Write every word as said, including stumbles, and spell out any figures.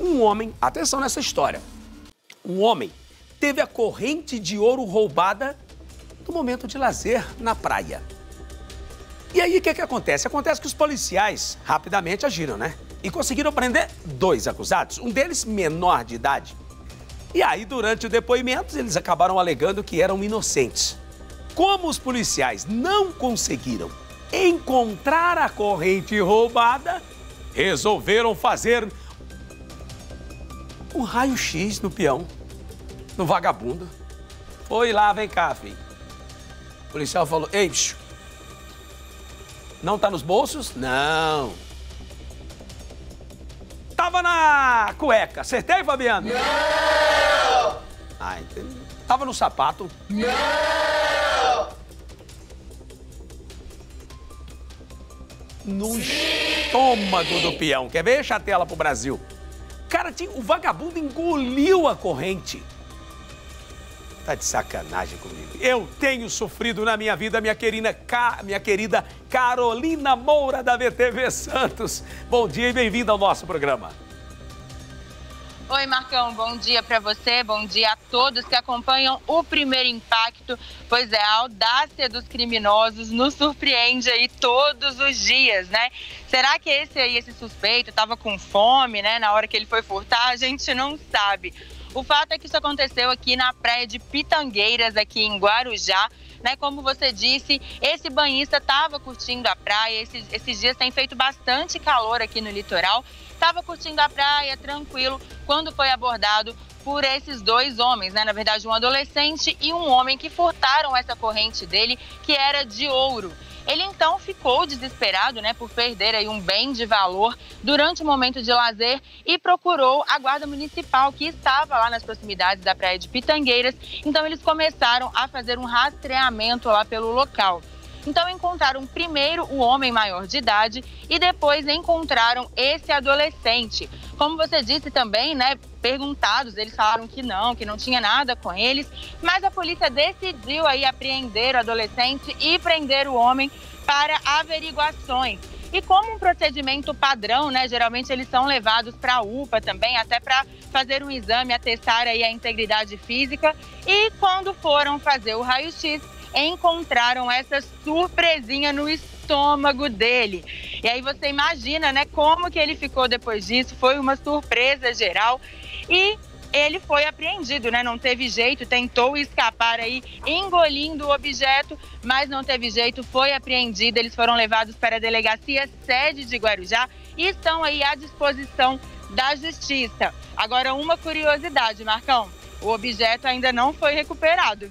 Um homem, atenção nessa história, um homem teve a corrente de ouro roubada no momento de lazer na praia. E aí, o que que acontece? Acontece que os policiais rapidamente agiram, né? E conseguiram prender dois acusados, um deles menor de idade. E aí, durante o depoimento, eles acabaram alegando que eram inocentes. Como os policiais não conseguiram encontrar a corrente roubada, resolveram fazer um raio-X no peão, no vagabundo. Foi lá, vem cá, filho. O policial falou, ei, bicho, não tá nos bolsos? Não. Tava na cueca. Acertei, Fabiano? Não! Ah, entendi. Tava no sapato? Não! No Sim. estômago do peão. Quer ver? Deixa a tela pro Brasil. Cara, tinha... o vagabundo engoliu a corrente. Tá de sacanagem comigo. Eu tenho sofrido na minha vida, minha querida, Ca... minha querida Carolina Moura, da V T V Santos. Bom dia e bem-vinda ao nosso programa. Oi, Marcão, bom dia para você, bom dia a todos que acompanham o Primeiro Impacto. Pois é, a audácia dos criminosos nos surpreende aí todos os dias, né? Será que esse aí, esse suspeito, estava com fome, né, na hora que ele foi furtar? A gente não sabe. O fato é que isso aconteceu aqui na Praia de Pitangueiras, aqui em Guarujá, né? Como você disse, esse banhista estava curtindo a praia, esses, esses dias tem feito bastante calor aqui no litoral, estava curtindo a praia, tranquilo, quando foi abordado por esses dois homens, né? Na verdade, um adolescente e um homem que furtaram essa corrente dele, que era de ouro. Ele então ficou desesperado, né, por perder aí um bem de valor durante o momento de lazer e procurou a guarda municipal que estava lá nas proximidades da Praia de Pitangueiras. Então eles começaram a fazer um rastreamento lá pelo local. Então encontraram primeiro o homem maior de idade e depois encontraram esse adolescente. Como você disse também, né, perguntados, eles falaram que não, que não tinha nada com eles, mas a polícia decidiu aí apreender o adolescente e prender o homem para averiguações. E como um procedimento padrão, né, geralmente eles são levados para a U P A também, até para fazer um exame, atestar aí a integridade física. E quando foram fazer o raio-X, encontraram essa surpresinha no estômago dele. E aí você imagina, né, como que ele ficou depois disso, foi uma surpresa geral e ele foi apreendido, né, não teve jeito, tentou escapar aí engolindo o objeto, mas não teve jeito, foi apreendido, eles foram levados para a delegacia sede de Guarujá e estão aí à disposição da justiça. Agora, uma curiosidade, Marcão, o objeto ainda não foi recuperado, viu?